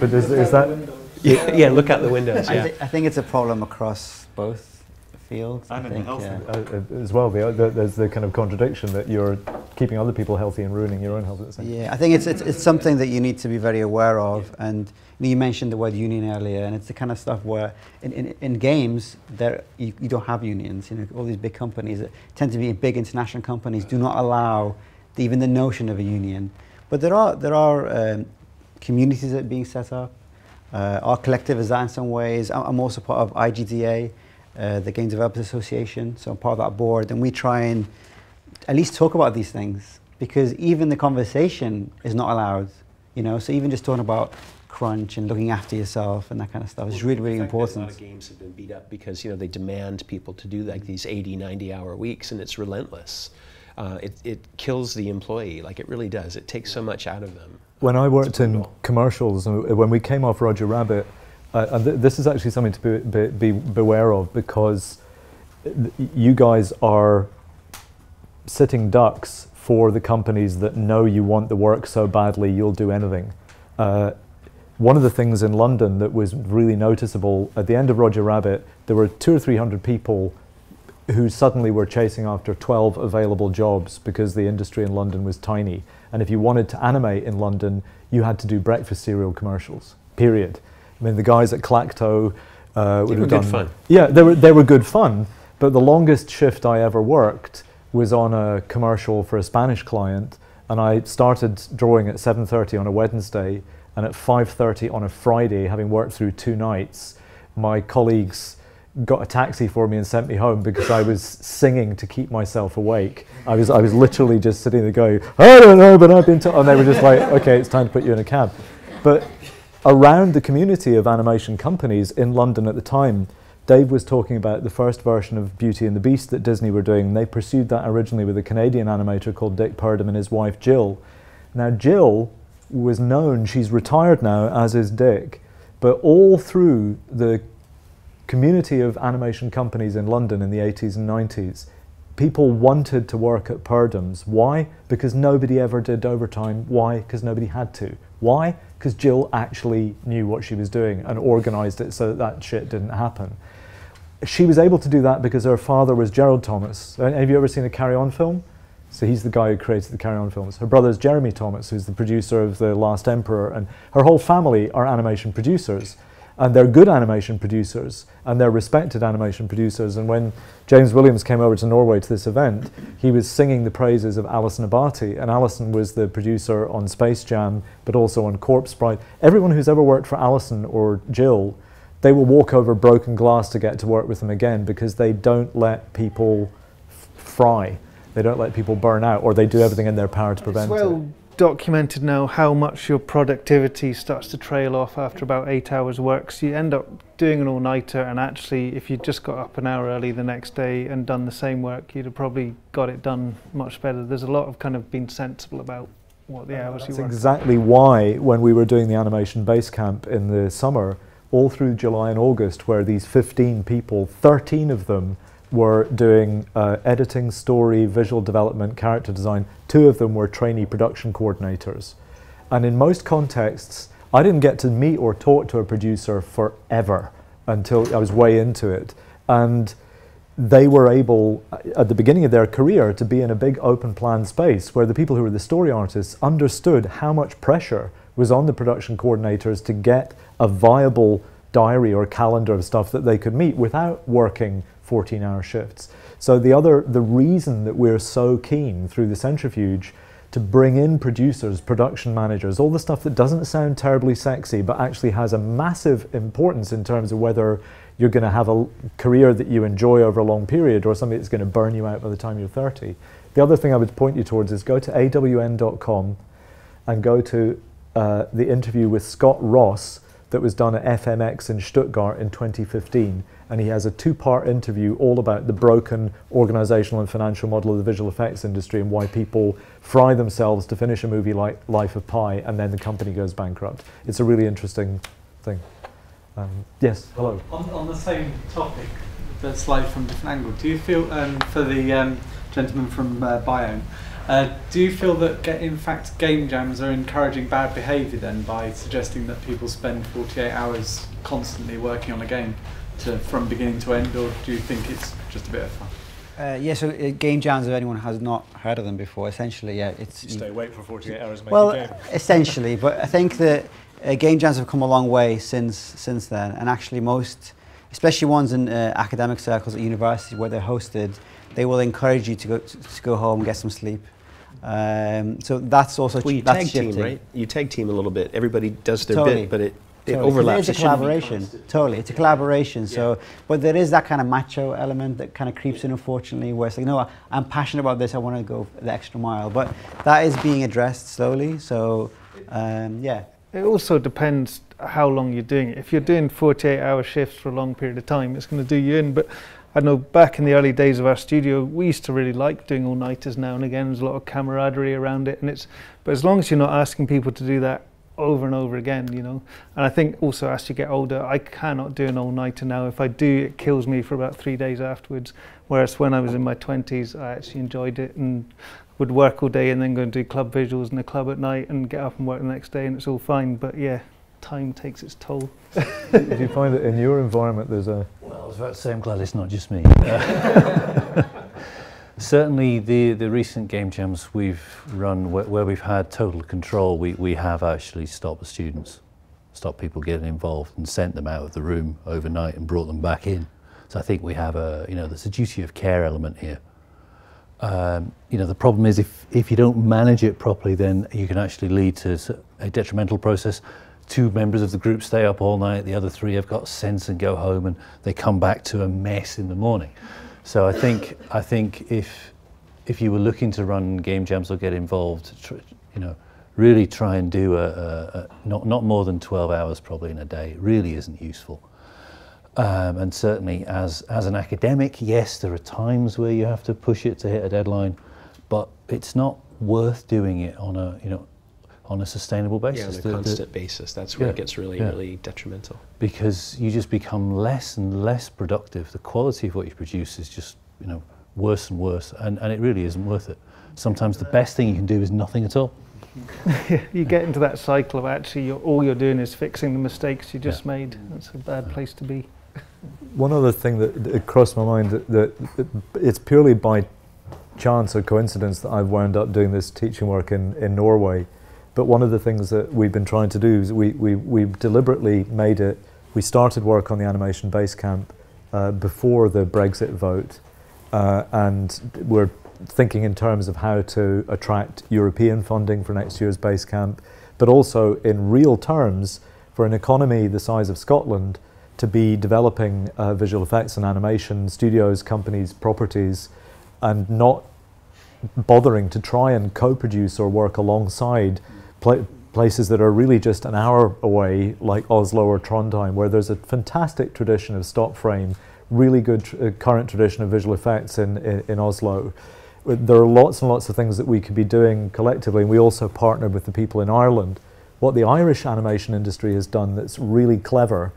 But is, is that... Yeah, yeah, look out the windows. Yeah. I, th I think it's a problem across both fields. I, I think, yeah. uh, as well. The, the, there's the kind of contradiction that you're keeping other people healthy and ruining your own health at the same time. Yeah, I think it's, it's, it's something that you need to be very aware of. Yeah. And you know, you mentioned the word union earlier, and it's the kind of stuff where in, in, in games, there you, you don't have unions. You know, all these big companies that tend to be big international companies do not allow the, even the notion of a union. But there are, there are um, communities that are being set up. Uh, our collective is that in some ways. I'm also part of I G D A, uh, the Game Developers Association, so I'm part of that board, and we try and at least talk about these things, because even the conversation is not allowed, you know, so even just talking about crunch and looking after yourself and that kind of stuff is really, really important. A lot of games have been beat up because, you know, they demand people to do like these eighty, ninety hour weeks, and it's relentless. Uh, it, it kills the employee, like it really does. It takes so much out of them. When I worked in commercials, when we came off Roger Rabbit, uh, and th this is actually something to be, be, be beware of, because you guys are sitting ducks for the companies that know you want the work so badly you'll do anything. Uh, one of the things in London that was really noticeable, at the end of Roger Rabbit, there were two or three hundred people who suddenly were chasing after twelve available jobs because the industry in London was tiny. And if you wanted to animate in London, you had to do breakfast cereal commercials, period. I mean, the guys at Clacto uh, would have done... They were good fun. Yeah, they were, they were good fun, but the longest shift I ever worked was on a commercial for a Spanish client, and I started drawing at seven thirty on a Wednesday, and at five thirty on a Friday, having worked through two nights, my colleagues got a taxi for me and sent me home because I was singing to keep myself awake. I was, I was literally just sitting there going, I don't know, but I've been told, and they were just like, okay, it's time to put you in a cab. But around the community of animation companies in London at the time, Dave was talking about the first version of Beauty and the Beast that Disney were doing, and they pursued that originally with a Canadian animator called Dick Purdim and his wife Jill. Now Jill was known, she's retired now, as is Dick, but all through the community of animation companies in London in the eighties and nineties, people wanted to work at Purdim's. Why? Because nobody ever did overtime. Why? Because nobody had to. Why? Because Jill actually knew what she was doing and organized it so that that shit didn't happen. She was able to do that because her father was Gerald Thomas. Have you ever seen a Carry On film? So he's the guy who created the Carry On films. Her brother's Jeremy Thomas, who's the producer of The Last Emperor, and her whole family are animation producers. And they're good animation producers, and they're respected animation producers. And when James Williams came over to Norway to this event, he was singing the praises of Alison Abati. And Alison was the producer on Space Jam, but also on Corpse Bride. Everyone who's ever worked for Alison or Jill, they will walk over broken glass to get to work with them again, because they don't let people f fry. They don't let people burn out, or they do everything in their power to prevent well it. Documented now how much your productivity starts to trail off after about eight hours work, so you end up doing an all-nighter, and actually if you just got up an hour early the next day and done the same work, you'd have probably got it done much better. There's a lot of kind of being sensible about what the hours you work. That's exactly why when we were doing the animation base camp in the summer, all through July and August, where these fifteen people, thirteen of them were doing uh, editing, story, visual development, character design. Two of them were trainee production coordinators. And in most contexts, I didn't get to meet or talk to a producer forever until I was way into it. And they were able, at the beginning of their career, to be in a big open plan space where the people who were the story artists understood how much pressure was on the production coordinators to get a viable diary or calendar of stuff that they could meet without working fourteen hour shifts. So the other, the reason that we're so keen through the centrifuge to bring in producers, production managers, all the stuff that doesn't sound terribly sexy, but actually has a massive importance in terms of whether you're going to have a career that you enjoy over a long period or something that's going to burn you out by the time you're thirty. The other thing I would point you towards is go to A W N dot com and go to uh, the interview with Scott Ross that was done at F M X in Stuttgart in twenty fifteen. And he has a two-part interview all about the broken organizational and financial model of the visual effects industry and why people fry themselves to finish a movie like Life of Pi, and then the company goes bankrupt. It's a really interesting thing. Um, yes, hello. On, on the same topic, but slightly from a different angle, do you feel, um, for the um, gentleman from uh, Biome, uh, do you feel that, in fact, game jams are encouraging bad behavior then by suggesting that people spend forty-eight hours constantly working on a game? To, from beginning to end, or do you think it's just a bit of fun? Uh, yeah, so uh, game jams, if anyone has not heard of them before, essentially, yeah, it's... You stay awake for forty-eight hours and make well, a game. Essentially, but I think that uh, game jams have come a long way since, since then, and actually most, especially ones in uh, academic circles at university where they're hosted, they will encourage you to go, to, to go home and get some sleep. Um, so that's also well, you that's tag shifting. Team, right? You tag team a little bit. Everybody does their totally. bit, but it, it totally. overlaps. It's a collaboration. Totally, it's a collaboration. Yeah. So, but there is that kind of macho element that kind of creeps in, unfortunately, where it's like, no, I'm passionate about this. I want to go the extra mile. But that is being addressed slowly. So, um, yeah. It also depends how long you're doing it. If you're doing forty-eight hour shifts for a long period of time, it's going to do you in. But I know back in the early days of our studio, we used to really like doing all-nighters now and again. There's a lot of camaraderie around it, and it's. But as long as you're not asking people to do that over and over again, you know. And I think also as you get older, I cannot do an all-nighter now. If I do, it kills me for about three days afterwards. Whereas when I was in my twenties, I actually enjoyed it and would work all day and then go and do club visuals in the club at night and get up and work the next day, and it's all fine. But yeah, time takes its toll. Do you find that in your environment there's a... Well, I was about to say I'm glad it's not just me. Certainly the, the recent game jams we've run where, where we've had total control, we, we have actually stopped the students, stopped people getting involved and sent them out of the room overnight and brought them back in. So I think we have a, you know, there's a duty of care element here. Um, you know, the problem is if, if you don't manage it properly, then you can actually lead to a detrimental process. Two members of the group stay up all night, the other three have got sense and go home, and they come back to a mess in the morning. So I think, I think if, if you were looking to run game jams or get involved, you know, really try and do a, a, a not, not more than twelve hours probably in a day. It really isn't useful. Um, and certainly as, as an academic, yes, there are times where you have to push it to hit a deadline, but it's not worth doing it on a, you know, on a sustainable basis. Yeah, on a constant the, the, basis. That's where yeah, it gets really, yeah. really detrimental. Because you just become less and less productive. The quality of what you produce is just, you know, worse and worse, and, and it really isn't worth it. Sometimes the best thing you can do is nothing at all. You get into that cycle of actually you're, all you're doing is fixing the mistakes you just yeah. made. That's a bad place to be. One other thing that, that crossed my mind, that, that, that it's purely by chance or coincidence that I've wound up doing this teaching work in, in Norway. But one of the things that we've been trying to do is we, we, we deliberately made it, we started work on the animation base camp uh, before the Brexit vote, uh, and we're thinking in terms of how to attract European funding for next year's base camp, but also in real terms for an economy the size of Scotland to be developing uh, visual effects and animation, studios, companies, properties, and not bothering to try and co-produce or work alongside places that are really just an hour away, like Oslo or Trondheim, where there's a fantastic tradition of stop frame, really good tr uh, current tradition of visual effects in, in, in Oslo. There are lots and lots of things that we could be doing collectively, and we also partnered with the people in Ireland. What the Irish animation industry has done that's really clever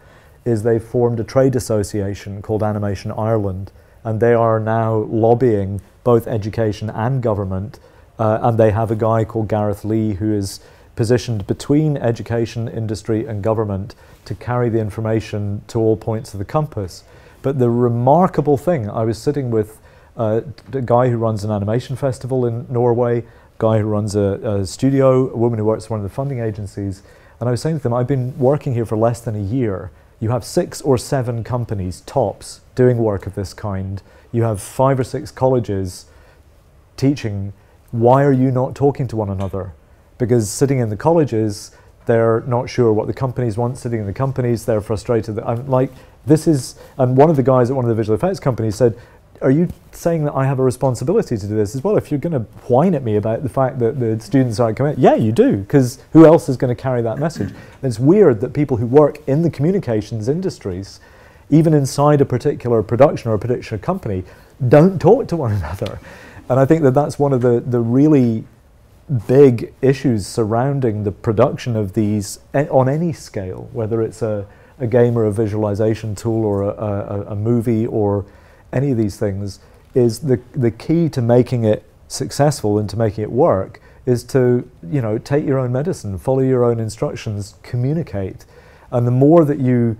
is they've formed a trade association called Animation Ireland, and they are now lobbying both education and government. Uh, and they have a guy called Gareth Lee who is positioned between education, industry and government to carry the information to all points of the compass. But the remarkable thing, I was sitting with uh, a guy who runs an animation festival in Norway, a guy who runs a, a studio, a woman who works for one of the funding agencies, and I was saying to them, I've been working here for less than a year. You have six or seven companies, tops, doing work of this kind. You have five or six colleges teaching. Why are you not talking to one another? Because sitting in the colleges, they're not sure what the companies want. Sitting in the companies, they're frustrated. I'm like, this is, and one of the guys at one of the visual effects companies said, are you saying that I have a responsibility to do this as well? If you're going to whine at me about the fact that the students aren't coming, yeah, you do, because who else is going to carry that message? And it's weird that people who work in the communications industries, even inside a particular production or a particular company, don't talk to one another. And I think that that's one of the, the really big issues surrounding the production of these on any scale, whether it's a, a game or a visualization tool or a, a, a movie or any of these things, is the, the key to making it successful and to making it work is to, you know, take your own medicine, follow your own instructions, communicate. And the more that you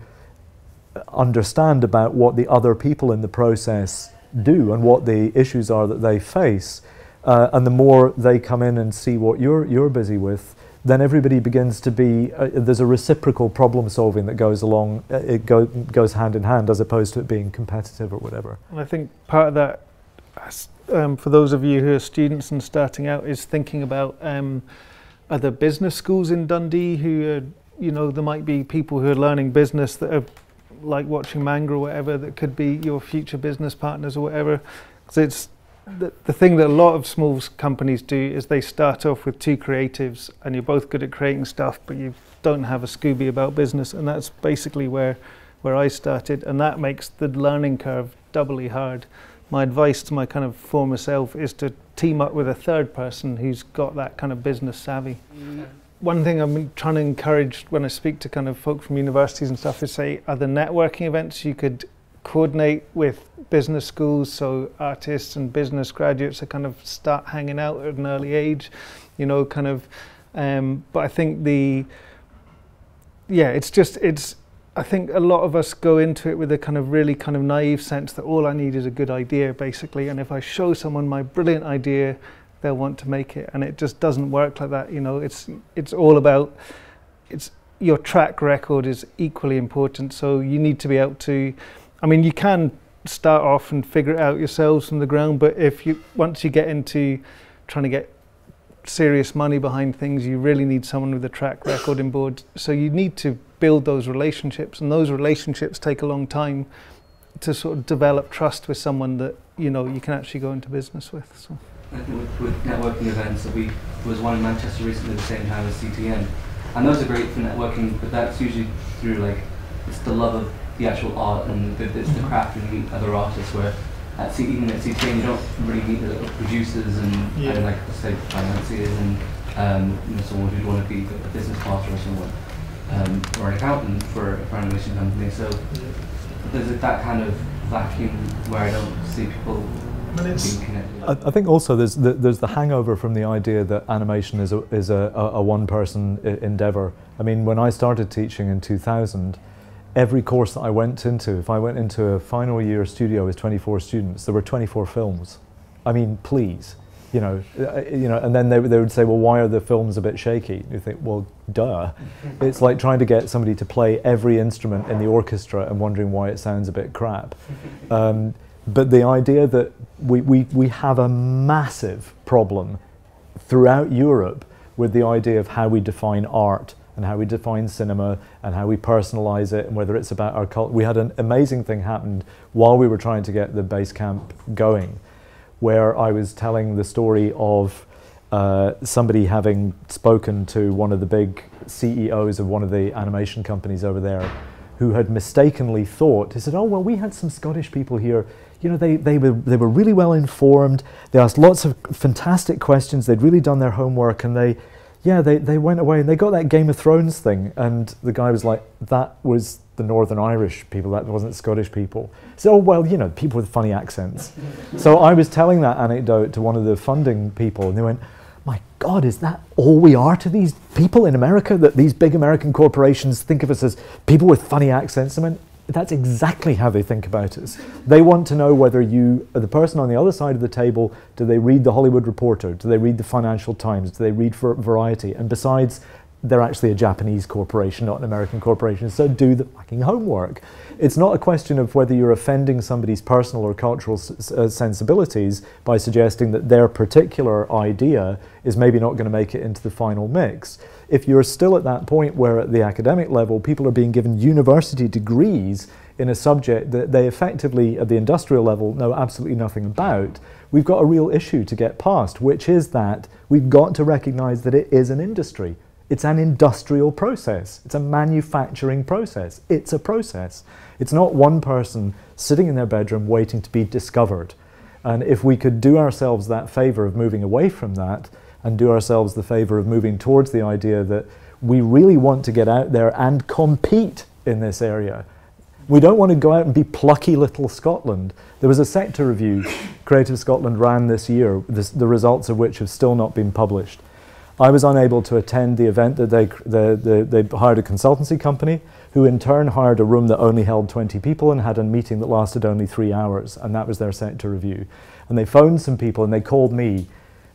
understand about what the other people in the process do and what the issues are that they face, uh, and the more they come in and see what you're, you're busy with, then everybody begins to be, uh, there's a reciprocal problem solving that goes along, uh, it go, goes hand in hand as opposed to it being competitive or whatever. And I think part of that um, for those of you who are students and starting out, is thinking about um, other business schools in Dundee who are, you know, there might be people who are learning business that are like watching Manga or whatever that could be your future business partners or whatever. Because it's the, the thing that a lot of small companies do is they start off with two creatives and you're both good at creating stuff, but you don't have a Scooby about business. And that's basically where, where I started. And that makes the learning curve doubly hard. My advice to my kind of former self is to team up with a third person who's got that kind of business savvy. Mm. One thing I'm trying to encourage when I speak to kind of folk from universities and stuff is say, are there networking events you could coordinate with business schools so artists and business graduates are kind of start hanging out at an early age, you know, kind of, um, but I think the, yeah, it's just, it's, I think a lot of us go into it with a kind of really kind of naive sense that all I need is a good idea basically, and if I show someone my brilliant idea, they'll want to make it, and it just doesn't work like that, you know. It's it's all about, it's your track record is equally important, so you need to be able to, I mean, you can start off and figure it out yourselves from the ground, but if you, once you get into trying to get serious money behind things, you really need someone with a track record in board, so you need to build those relationships, and those relationships take a long time to sort of develop trust with someone that, you know, you can actually go into business with, so. With, with networking events, we, there was one in Manchester recently at the same time as C T N, and those are great for networking, but that's usually through like, it's the love of the actual art and the, it's the craft and meet other artists, where at C, even at C T N you don't really meet the little producers and, yeah. and like let's say financiers and um, you know, someone who'd want to be a business partner or someone, um, or an accountant for, for an animation company, so there's a, that kind of vacuum where I don't see people. I, I think also there's the, there's the hangover from the idea that animation is a, is a, a one-person endeavour. I mean, when I started teaching in two thousand, every course that I went into, if I went into a final year studio with twenty-four students, there were twenty-four films. I mean, please, you know, uh, you know. And then they, they would say, well, why are the films a bit shaky? You think, well, duh. It's like trying to get somebody to play every instrument in the orchestra and wondering why it sounds a bit crap. Um, But the idea that we, we, we have a massive problem throughout Europe with the idea of how we define art and how we define cinema and how we personalize it and whether it's about our culture. We had an amazing thing happened while we were trying to get the base camp going, where I was telling the story of uh, somebody having spoken to one of the big C E Os of one of the animation companies over there, who had mistakenly thought, he said, oh, well, we had some Scottish people here. You know, they, they, were, they were really well informed. They asked lots of fantastic questions. They'd really done their homework. And they, yeah, they, they went away and they got that Game of Thrones thing. And the guy was like, that was the Northern Irish people. That wasn't Scottish people. So, well, you know, people with funny accents. So I was telling that anecdote to one of the funding people. And they went, my God, is that all we are to these people in America? That these big American corporations think of us as people with funny accents? I mean, that's exactly how they think about us. They want to know whether you, the person on the other side of the table, do they read the Hollywood Reporter? Do they read the Financial Times? Do they read for Variety? And besides, they're actually a Japanese corporation, not an American corporation, so do the fucking homework. It's not a question of whether you're offending somebody's personal or cultural s uh, sensibilities by suggesting that their particular idea is maybe not going to make it into the final mix. If you're still at that point where at the academic level people are being given university degrees in a subject that they effectively at the industrial level know absolutely nothing about, we've got a real issue to get past, which is that we've got to recognize that it is an industry. It's an industrial process. It's a manufacturing process. It's a process. It's not one person sitting in their bedroom waiting to be discovered. And if we could do ourselves that favor of moving away from that and do ourselves the favor of moving towards the idea that we really want to get out there and compete in this area. We don't want to go out and be plucky little Scotland. There was a sector review Creative Scotland ran this year, this, the results of which have still not been published. I was unable to attend the event that they, the, the, they hired a consultancy company who in turn hired a room that only held twenty people and had a meeting that lasted only three hours, and that was their sector review. And they phoned some people and they called me,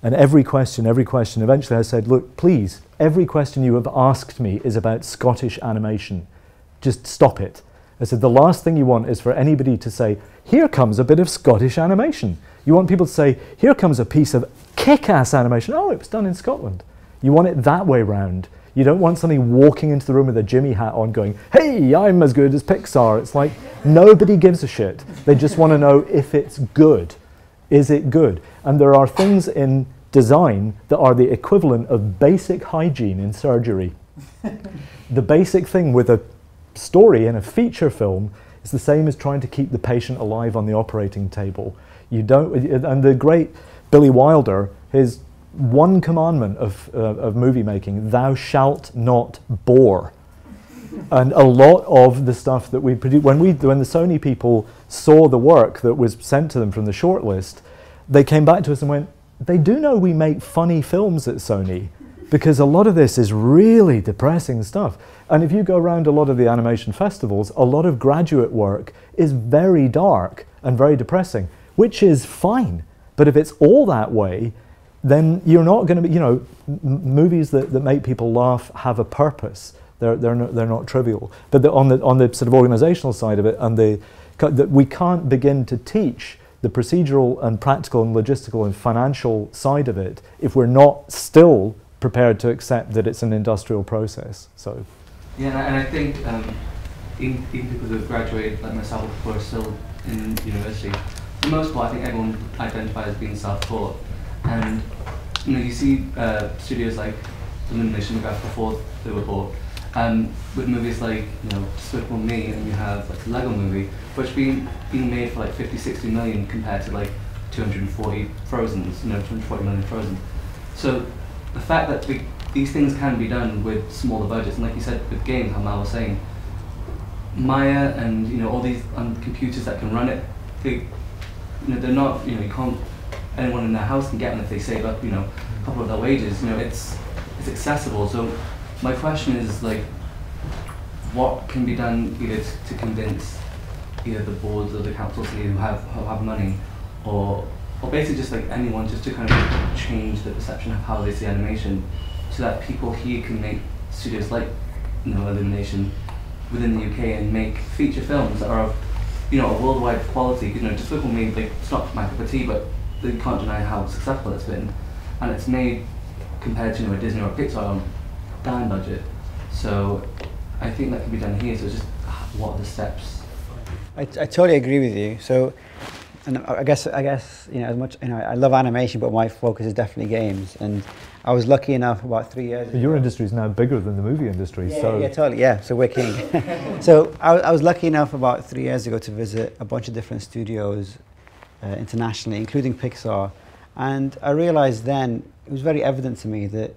and every question, every question, eventually I said, look, please, every question you have asked me is about Scottish animation. Just stop it. I said, the last thing you want is for anybody to say, here comes a bit of Scottish animation. You want people to say, here comes a piece of kick-ass animation. Oh, it was done in Scotland. You want it that way round. You don't want somebody walking into the room with a Jimmy hat on going, hey, I'm as good as Pixar. It's like, nobody gives a shit. They just want to know if it's good. Is it good? And there are things in design that are the equivalent of basic hygiene in surgery. The basic thing with a story in a feature film is the same as trying to keep the patient alive on the operating table. You don't, and the great Billy Wilder, his one commandment of, uh, of movie making, thou shalt not bore. And a lot of the stuff that we produced, when, we, when the Sony people saw the work that was sent to them from the shortlist, they came back to us and went, they do know we make funny films at Sony, because a lot of this is really depressing stuff. And if you go around a lot of the animation festivals, a lot of graduate work is very dark and very depressing, which is fine. But if it's all that way, then you're not going to be, you know, m movies that, that make people laugh have a purpose. They're, they're, no, they're not trivial. But the, on, the, on the sort of organizational side of it, and the, the, we can't begin to teach the procedural and practical and logistical and financial side of it if we're not still prepared to accept that it's an industrial process. So. Yeah, and I think um, even, even people who have graduated, like myself, who are still in university, for the most part, I think everyone identifies as being self-taught. And you know, you see uh, studios like the Illumination Graph before they were bought, um, with movies like you know Despicable Me, and you have like the Lego Movie, which being being made for like fifty, sixty million compared to like two hundred forty Frozen's, you know, two hundred forty million Frozen. So the fact that we, these things can be done with smaller budgets, and like you said, with games, how Mal was saying, Maya and you know all these um, computers that can run it, they, you know, they're not, you know, you can't, anyone in their house can get them if they save up, you know, a couple of their wages. You know, it's it's accessible. So my question is like, what can be done either to convince either the boards or the councils who have who have money, or or basically just like anyone, just to kind of change the perception of how they see animation, so that people here can make studios like, you know, Illumination within the U K and make feature films that are of, you know, a worldwide quality. You know, just look at me, like, it's not my cup of tea, but they can't deny how successful it's been. And it's made, compared to, you know, a Disney or a Pixar, on a dime budget. So I think that can be done here, so it's just, what are the steps? I, I totally agree with you. So, and I guess, I guess, you know, as much, you know, I love animation, but my focus is definitely games. And I was lucky enough about three years ago. Your industry is now bigger than the movie industry, yeah, so. Yeah, totally, yeah, so we're king. So I, I was lucky enough about three years ago to visit a bunch of different studios uh, internationally, including Pixar. And I realized then, it was very evident to me that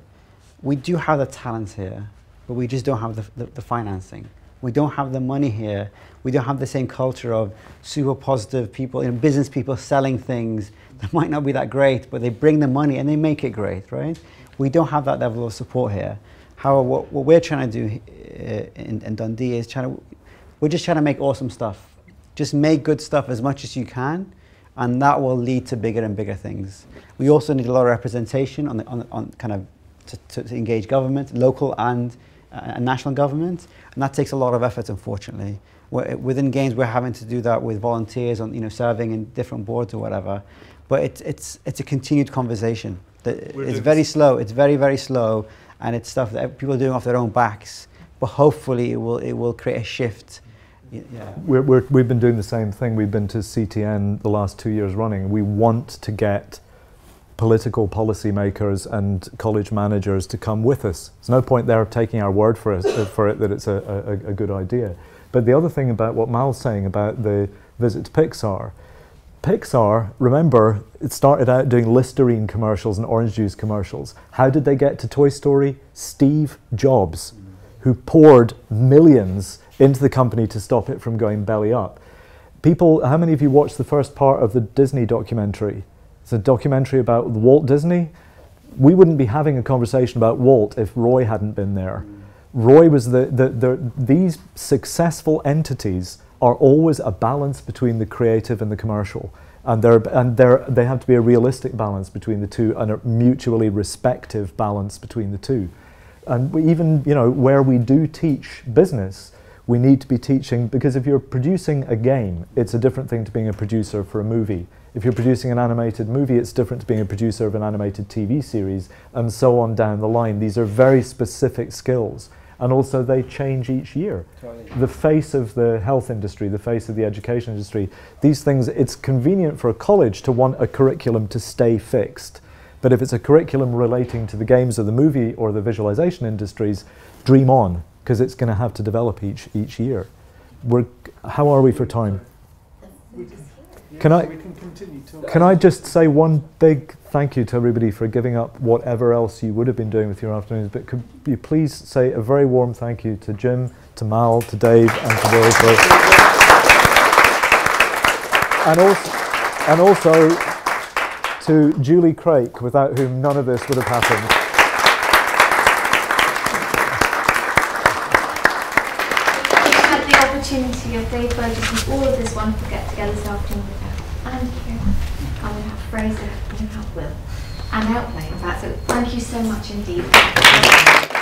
we do have the talent here, but we just don't have the, the, the financing. We don't have the money here. We don't have the same culture of super positive people, you know, business people selling things that might not be that great, but they bring the money and they make it great, right? We don't have that level of support here. However, what, what we're trying to do in, in Dundee is trying to, we're just trying to make awesome stuff. Just make good stuff as much as you can, and that will lead to bigger and bigger things. We also need a lot of representation on, the, on, on kind of to, to, to engage government, local and and national government, and that takes a lot of effort, unfortunately. We're, within games, we're having to do that with volunteers on, you know, serving in different boards or whatever. But it's it's it's a continued conversation. That it's very slow. It's very very slow, and it's stuff that people are doing off their own backs. But hopefully, it will it will create a shift. Yeah. We're, we're, we've been doing the same thing. We've been to C T N the last two years running. We want to get political policymakers and college managers to come with us. There's no point there taking our word for, us, uh, for it that it's a, a, a good idea. But the other thing about what Mal's saying about the visit to Pixar, Pixar, remember, it started out doing Listerine commercials and orange juice commercials. How did they get to Toy Story? Steve Jobs, who poured millions into the company to stop it from going belly up. People, how many of you watched the first part of the Disney documentary? It's a documentary about Walt Disney. We wouldn't be having a conversation about Walt if Roy hadn't been there. Roy was the, the, the, these successful entities are always a balance between the creative and the commercial. And, they're, and they're, they have to be a realistic balance between the two, and a mutually respective balance between the two. And we even, you know, where we do teach business, we need to be teaching, because if you're producing a game, it's a different thing to being a producer for a movie. If you're producing an animated movie, it's different to being a producer of an animated T V series, and so on down the line. These are very specific skills. And also they change each year. Totally. The face of the health industry, the face of the education industry, these things, it's convenient for a college to want a curriculum to stay fixed. But if it's a curriculum relating to the games or the movie or the visualization industries, dream on, because it's going to have to develop each, each year. We're, how are we for time? We can, yeah, can I, we can continue talking. Can I just say one big thank you to everybody for giving up whatever else you would have been doing with your afternoons, but could you please say a very warm thank you to Jim, to Mal, to Dave, and to Bill. And also, and also to Julie Craik, without whom none of this would have happened. We've had the opportunity of Dave Burgess and all of this wonderful get-together this afternoon and Kieran. And we have Fraser, and we have Will, and Outplay, in fact, so thank you so much indeed.